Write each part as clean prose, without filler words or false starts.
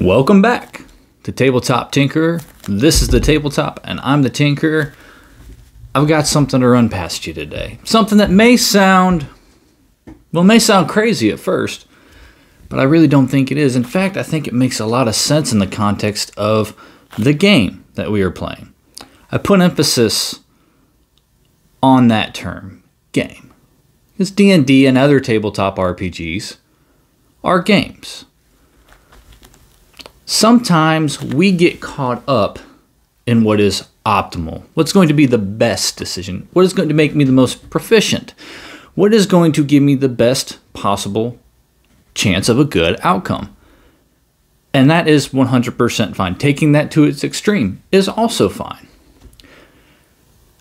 Welcome back to Table-Top Tinkerer. This is the Table-Top and I'm the Tinkerer. I've got something to run past you today. Something that may sound crazy at first, but I really don't think it is. In fact, I think it makes a lot of sense in the context of the game that we are playing. I put emphasis on that term, game. Because D&D and other tabletop RPGs are games. Sometimes we get caught up in what is optimal, what's going to be the best decision, what is going to make me the most proficient, what is going to give me the best possible chance of a good outcome. And that is 100% fine. Taking that to its extreme is also fine.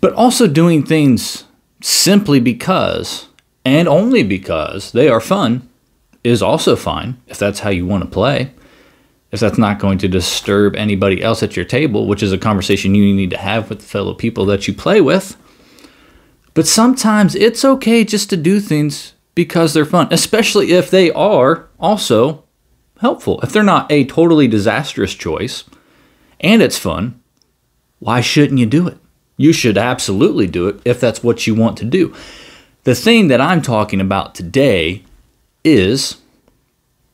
But also doing things simply because and only because they are fun is also fine if that's how you want to play. If that's not going to disturb anybody else at your table, which is a conversation you need to have with the fellow people that you play with. But sometimes it's okay just to do things because they're fun, especially if they are also helpful. If they're not a totally disastrous choice and it's fun, why shouldn't you do it? You should absolutely do it if that's what you want to do. The thing that I'm talking about today is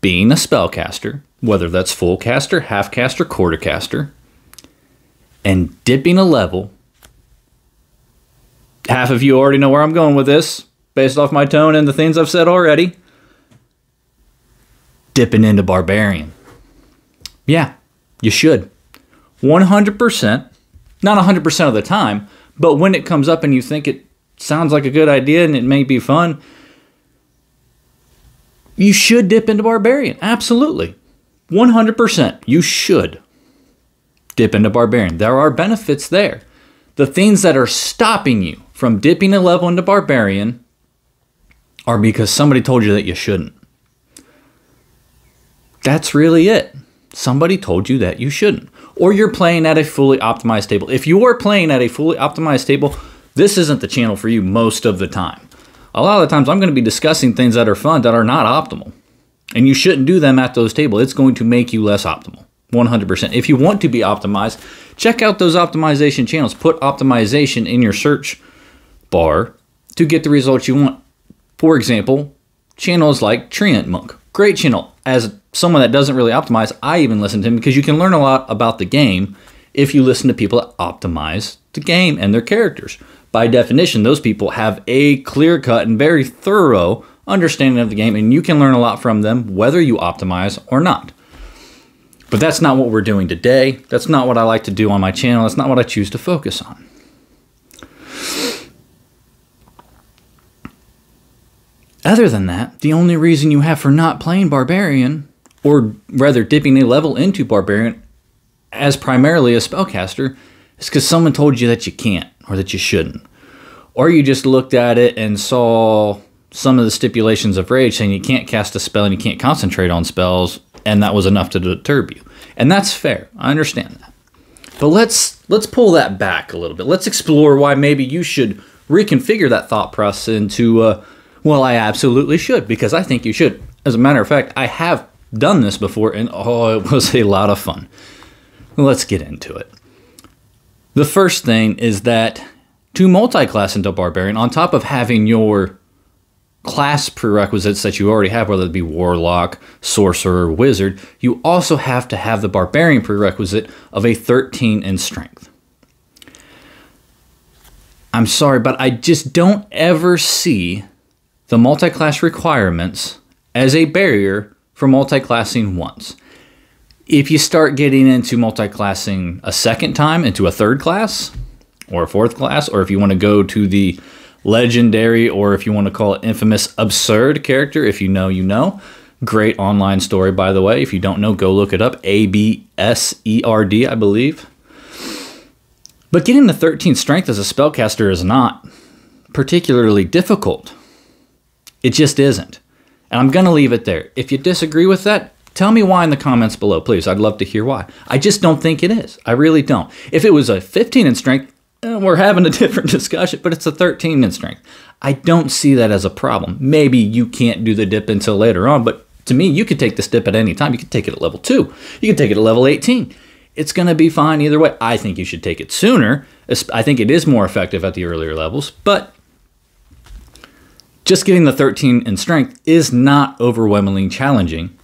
being a spellcaster, whether that's full caster, half caster, quarter caster, and dipping a level. Half of you already know where I'm going with this, based off my tone and the things I've said already. Dipping into Barbarian. Yeah, you should. 100%, not 100% of the time, but when it comes up and you think it sounds like a good idea and it may be fun, you should dip into Barbarian, absolutely. 100%, you should dip into Barbarian. There are benefits there. The things that are stopping you from dipping a level into Barbarian are because somebody told you that you shouldn't. That's really it. Somebody told you that you shouldn't. Or you're playing at a fully optimized table. If you are playing at a fully optimized table, this isn't the channel for you most of the time. A lot of the times I'm going to be discussing things that are fun that are not optimal. And you shouldn't do them at those tables. It's going to make you less optimal, 100%. If you want to be optimized, check out those optimization channels. Put optimization in your search bar to get the results you want. For example, channels like Treant Monk. Great channel. As someone that doesn't really optimize, I even listen to him because you can learn a lot about the game if you listen to people that optimize the game and their characters. By definition, those people have a clear-cut and very thorough understanding of the game, and you can learn a lot from them whether you optimize or not. But that's not what we're doing today. That's not what I like to do on my channel. That's not what I choose to focus on. Other than that, the only reason you have for not playing Barbarian, or rather dipping a level into Barbarian as primarily a spellcaster, is because someone told you that you can't or that you shouldn't. Or you just looked at it and saw some of the stipulations of Rage saying you can't cast a spell and you can't concentrate on spells, and that was enough to deter you. And that's fair. I understand that. But let's pull that back a little bit. Let's explore why maybe you should reconfigure that thought process into, well, I absolutely should, because I think you should. As a matter of fact, I have done this before, and oh, it was a lot of fun. Let's get into it. The first thing is that to multi-class into Barbarian, on top of having your class prerequisites that you already have, whether it be Warlock, Sorcerer, Wizard, you also have to have the Barbarian prerequisite of a 13 in Strength. I'm sorry, but I just don't ever see the multi-class requirements as a barrier for multi-classing once. If you start getting into multi-classing a second time, into a third class, or a fourth class, or if you want to go to the legendary, or if you want to call it infamous, abserd character. If you know, you know. Great online story, by the way. If you don't know, go look it up. ABSERD, I believe. But getting the 13 strength as a spellcaster is not particularly difficult. It just isn't. And I'm going to leave it there. If you disagree with that, tell me why in the comments below, please. I'd love to hear why. I just don't think it is. I really don't. If it was a 15 in strength, we're having a different discussion, but it's a 13 in strength. I don't see that as a problem. Maybe you can't do the dip until later on, but To me, you could take this dip at any time. You could take it at level 2. You could take it at level 18. It's going to be fine either way. I think you should take it sooner. I think it is more effective at the earlier levels, but just getting the 13 in strength is not overwhelmingly challenging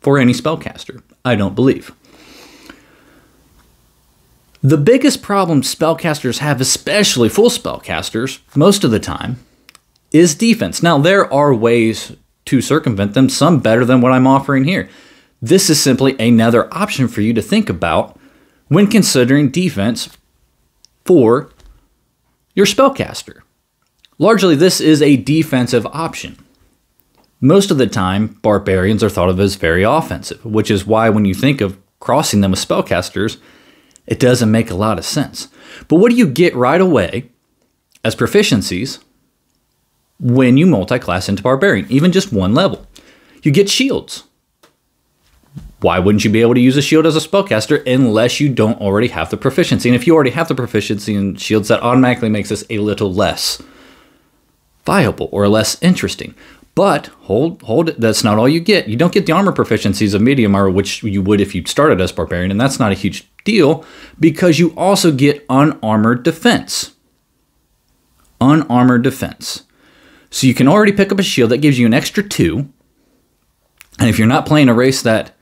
for any spellcaster, I don't believe. The biggest problem spellcasters have, especially full spellcasters, most of the time, is defense. Now, there are ways to circumvent them, some better than what I'm offering here. This is simply another option for you to think about when considering defense for your spellcaster. Largely, this is a defensive option. Most of the time, barbarians are thought of as very offensive, which is why when you think of crossing them with spellcasters, it doesn't make a lot of sense. But what do you get right away as proficiencies when you multi-class into barbarian, even just one level? You get shields. Why wouldn't you be able to use a shield as a spellcaster unless you don't already have the proficiency? And if you already have the proficiency in shields, that automatically makes this a little less viable or less interesting. But hold it, that's not all you get. You don't get the armor proficiencies of medium armor, which you would if you started as barbarian, and that's not a huge deal because you also get unarmored defense. Unarmored defense. So you can already pick up a shield that gives you an extra 2. And if you're not playing a race that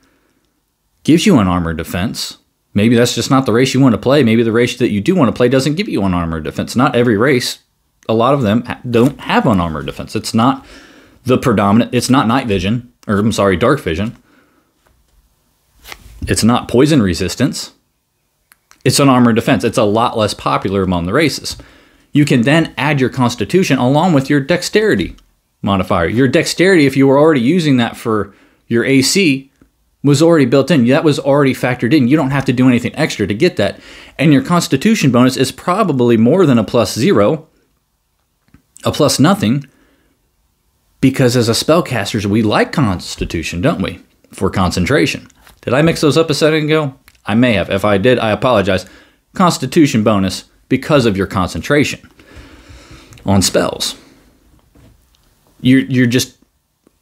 gives you unarmored defense, maybe that's just not the race you want to play. Maybe the race that you do want to play doesn't give you unarmored defense. Not every race, a lot of them don't have unarmored defense. It's not the predominant, it's not night vision, or I'm sorry, dark vision. It's not poison resistance. It's unarmored defense. It's a lot less popular among the races. You can then add your constitution along with your dexterity modifier. Your dexterity, if you were already using that for your AC, was already built in. That was already factored in. You don't have to do anything extra to get that. And your constitution bonus is probably more than a +0, a +0, because as a spellcasters, we like constitution, don't we? For concentration. Did I mix those up a second ago? I may have. If I did, I apologize. Constitution bonus because of your concentration on spells. You're just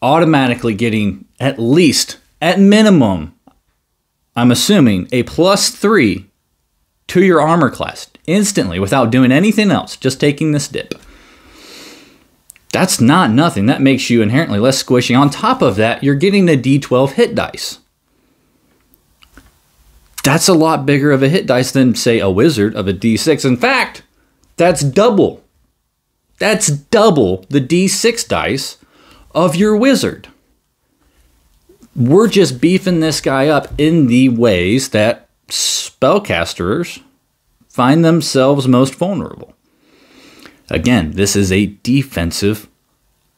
automatically getting at least, at minimum, I'm assuming, a +3 to your armor class instantly without doing anything else, just taking this dip. That's not nothing. That makes you inherently less squishy. On top of that, you're getting the D12 hit dice. That's a lot bigger of a hit dice than, say, a wizard of a D6. In fact, that's double. That's double the D6 dice of your wizard. We're just beefing this guy up in the ways that spellcasters find themselves most vulnerable. Again, this is a defensive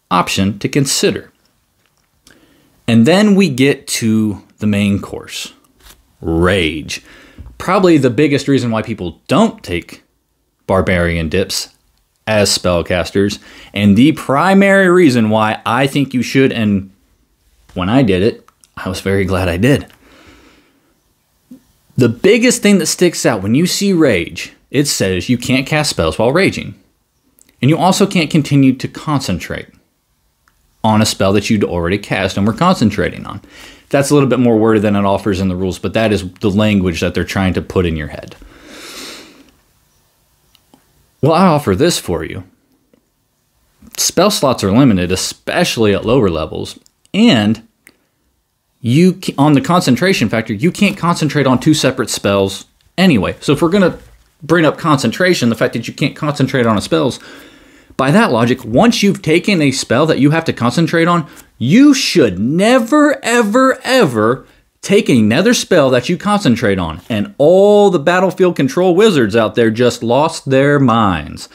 option to consider. And then we get to the main course. Rage. Probably the biggest reason why people don't take barbarian dips as spellcasters, and the primary reason why I think you should, and when I did it, I was very glad I did. The biggest thing that sticks out when you see rage, it says you can't cast spells while raging. And you also can't continue to concentrate on a spell that you'd already cast and were concentrating on. That's a little bit more worded than it offers in the rules, but that is the language that they're trying to put in your head. Well, I offer this for you. Spell slots are limited, especially at lower levels, and you on the concentration factor, you can't concentrate on 2 separate spells anyway. So if we're going to bring up concentration, the fact that you can't concentrate on a spells, by that logic, once you've taken a spell that you have to concentrate on, you should never, ever, ever take another spell that you concentrate on. And all the battlefield control wizards out there just lost their minds,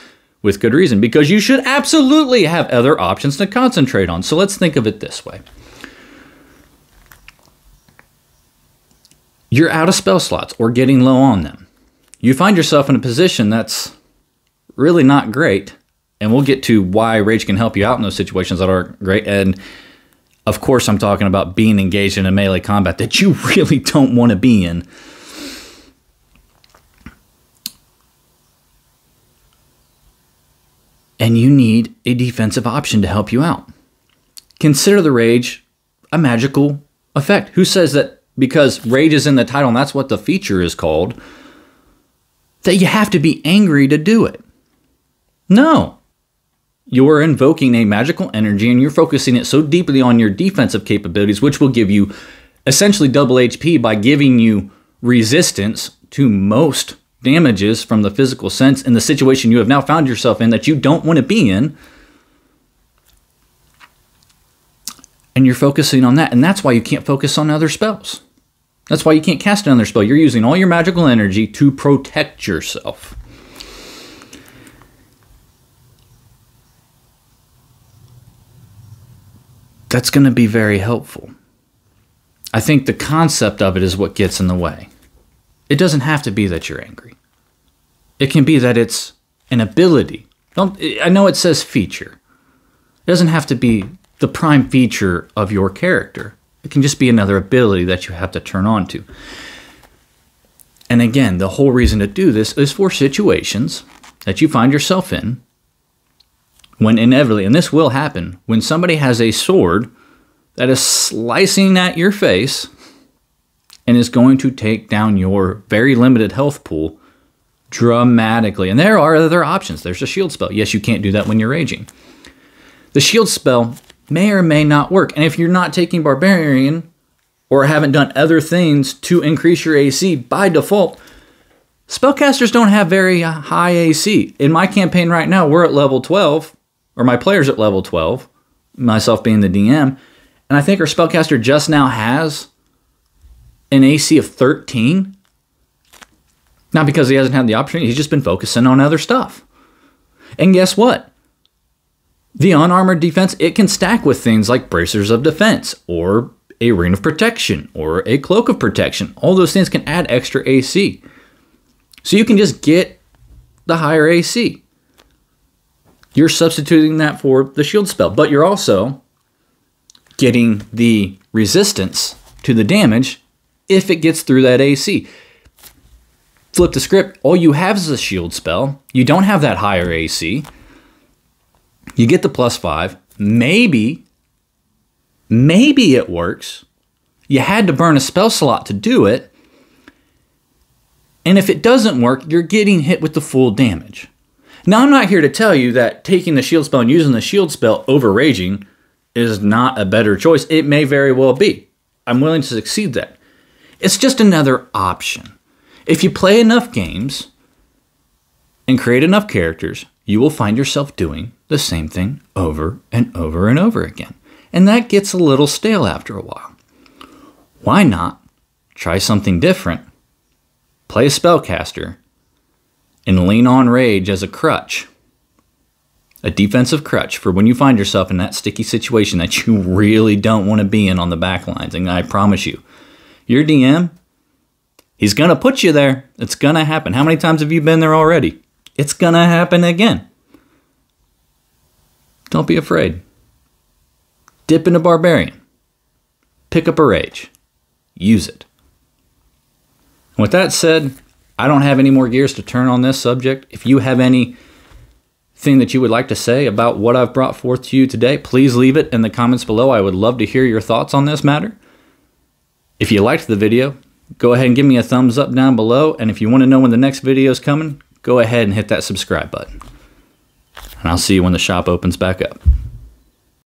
with good reason, because you should absolutely have other options to concentrate on. So let's think of it this way. You're out of spell slots or getting low on them. You find yourself in a position that's really not great. And we'll get to why rage can help you out in those situations that are great. And of course, I'm talking about being engaged in a melee combat that you really don't want to be in. And you need a defensive option to help you out. Consider the rage a magical effect. Who says that because rage is in the title and that's what the feature is called, that you have to be angry to do it? No. You're invoking a magical energy and you're focusing it so deeply on your defensive capabilities, which will give you essentially double HP by giving you resistance to most damages from the physical sense in the situation you have now found yourself in that you don't want to be in. And you're focusing on that. And that's why you can't focus on other spells. That's why you can't cast another spell. You're using all your magical energy to protect yourself. That's going to be very helpful. I think the concept of it is what gets in the way. It doesn't have to be that you're angry. It can be that it's an ability. I know it says feature. It doesn't have to be the prime feature of your character. It can just be another ability that you have to turn on to. And again, the whole reason to do this is for situations that you find yourself in when inevitably, and this will happen, when somebody has a sword that is slicing at your face and is going to take down your very limited health pool dramatically. And there are other options. There's a shield spell. Yes, you can't do that when you're raging. The shield spell may or may not work. And if you're not taking Barbarian or haven't done other things to increase your AC by default, spellcasters don't have very high AC. In my campaign right now, we're at level 12, or my player's at level 12, myself being the DM. And I think our spellcaster just now has an AC of 13. Not because he hasn't had the opportunity. He's just been focusing on other stuff. And guess what? The unarmored defense, it can stack with things like bracers of defense or a ring of protection or a cloak of protection. All those things can add extra AC. So you can just get the higher AC. You're substituting that for the shield spell, but you're also getting the resistance to the damage if it gets through that AC. Flip the script, all you have is a shield spell. You don't have that higher AC. You get the +5. Maybe it works. You had to burn a spell slot to do it. And if it doesn't work, you're getting hit with the full damage. Now, I'm not here to tell you that taking the shield spell and using the shield spell over raging is not a better choice. It may very well be. I'm willing to concede that. It's just another option. If you play enough games and create enough characters, you will find yourself doing the same thing over and over and over again. And that gets a little stale after a while. Why not try something different? Play a spellcaster and lean on rage as a crutch, a defensive crutch for when you find yourself in that sticky situation that you really don't want to be in on the back lines. And I promise you, your DM, he's going to put you there. It's going to happen. How many times have you been there already? It's going to happen again. Don't be afraid. Dip into Barbarian. Pick up a rage. Use it. And with that said, I don't have any more gears to turn on this subject. If you have anything that you would like to say about what I've brought forth to you today, please leave it in the comments below. I would love to hear your thoughts on this matter. If you liked the video, go ahead and give me a thumbs up down below. And if you want to know when the next video is coming, go ahead and hit that subscribe button. And I'll see you when the shop opens back up.